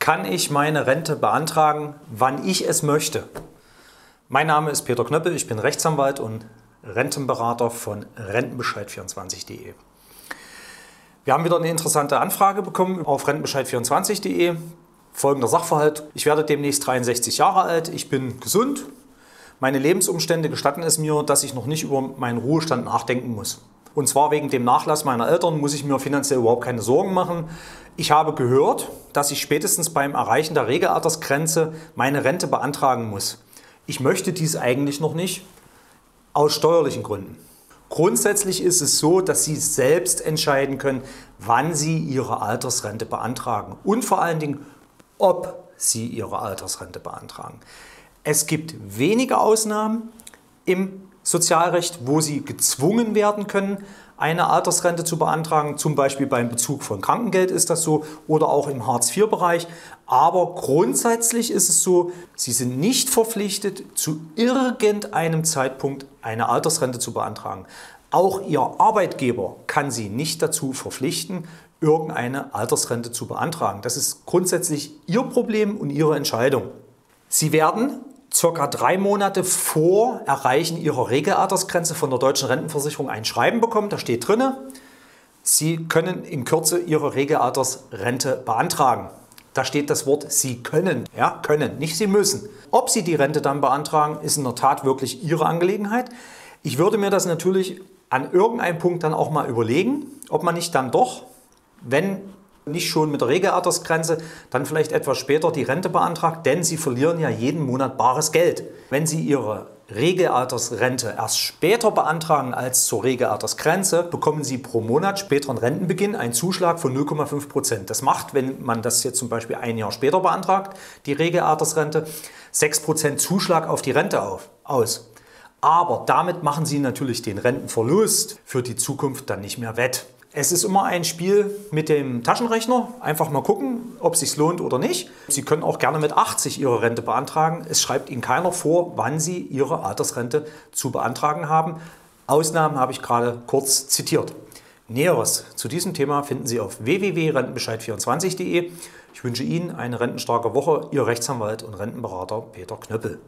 kann ich meine Rente beantragen, wann ich es möchte. Mein Name ist Peter Knöppel, ich bin Rechtsanwalt und Rentenberater von Rentenbescheid24.de. Wir haben wieder eine interessante Anfrage bekommen auf Rentenbescheid24.de. Folgender Sachverhalt: Ich werde demnächst 63 Jahre alt, ich bin gesund, meine Lebensumstände gestatten es mir, dass ich noch nicht über meinen Ruhestand nachdenken muss. Und zwar wegen dem Nachlass meiner Eltern muss ich mir finanziell überhaupt keine Sorgen machen. Ich habe gehört, dass ich spätestens beim Erreichen der Regelaltersgrenze meine Rente beantragen muss. Ich möchte dies eigentlich noch nicht, aus steuerlichen Gründen. Grundsätzlich ist es so, dass Sie selbst entscheiden können, wann Sie Ihre Altersrente beantragen und vor allen Dingen, ob Sie Ihre Altersrente beantragen. Es gibt wenige Ausnahmen im Sozialrecht, wo Sie gezwungen werden können, eine Altersrente zu beantragen. Zum Beispiel beim Bezug von Krankengeld ist das so oder auch im Hartz-IV-Bereich. Aber grundsätzlich ist es so, Sie sind nicht verpflichtet, zu irgendeinem Zeitpunkt eine Altersrente zu beantragen. Auch Ihr Arbeitgeber kann Sie nicht dazu verpflichten, irgendeine Altersrente zu beantragen. Das ist grundsätzlich Ihr Problem und Ihre Entscheidung. Sie werden circa 3 Monate vor Erreichen Ihrer Regelaltersgrenze von der Deutschen Rentenversicherung ein Schreiben bekommen. Da steht drin, Sie können in Kürze Ihre Regelaltersrente beantragen. Da steht das Wort Sie können, ja, können, nicht Sie müssen. Ob Sie die Rente dann beantragen, ist in der Tat wirklich Ihre Angelegenheit. Ich würde mir das natürlich an irgendeinem Punkt dann auch mal überlegen, ob man nicht dann doch, wenn nicht schon mit der Regelaltersgrenze, dann vielleicht etwas später die Rente beantragt, denn Sie verlieren ja jeden Monat bares Geld. Wenn Sie Ihre Regelaltersrente erst später beantragen als zur Regelaltersgrenze, bekommen Sie pro Monat späteren Rentenbeginn einen Zuschlag von 0,5%. Das macht, wenn man das jetzt zum Beispiel ein Jahr später beantragt, die Regelaltersrente, 6% Zuschlag auf die Rente aus. Aber damit machen Sie natürlich den Rentenverlust für die Zukunft dann nicht mehr wett. Es ist immer ein Spiel mit dem Taschenrechner. Einfach mal gucken, ob es sich lohnt oder nicht. Sie können auch gerne mit 80 Ihre Rente beantragen. Es schreibt Ihnen keiner vor, wann Sie Ihre Altersrente zu beantragen haben. Ausnahmen habe ich gerade kurz zitiert. Näheres zu diesem Thema finden Sie auf www.rentenbescheid24.de. Ich wünsche Ihnen eine rentenstarke Woche. Ihr Rechtsanwalt und Rentenberater Peter Knöppel.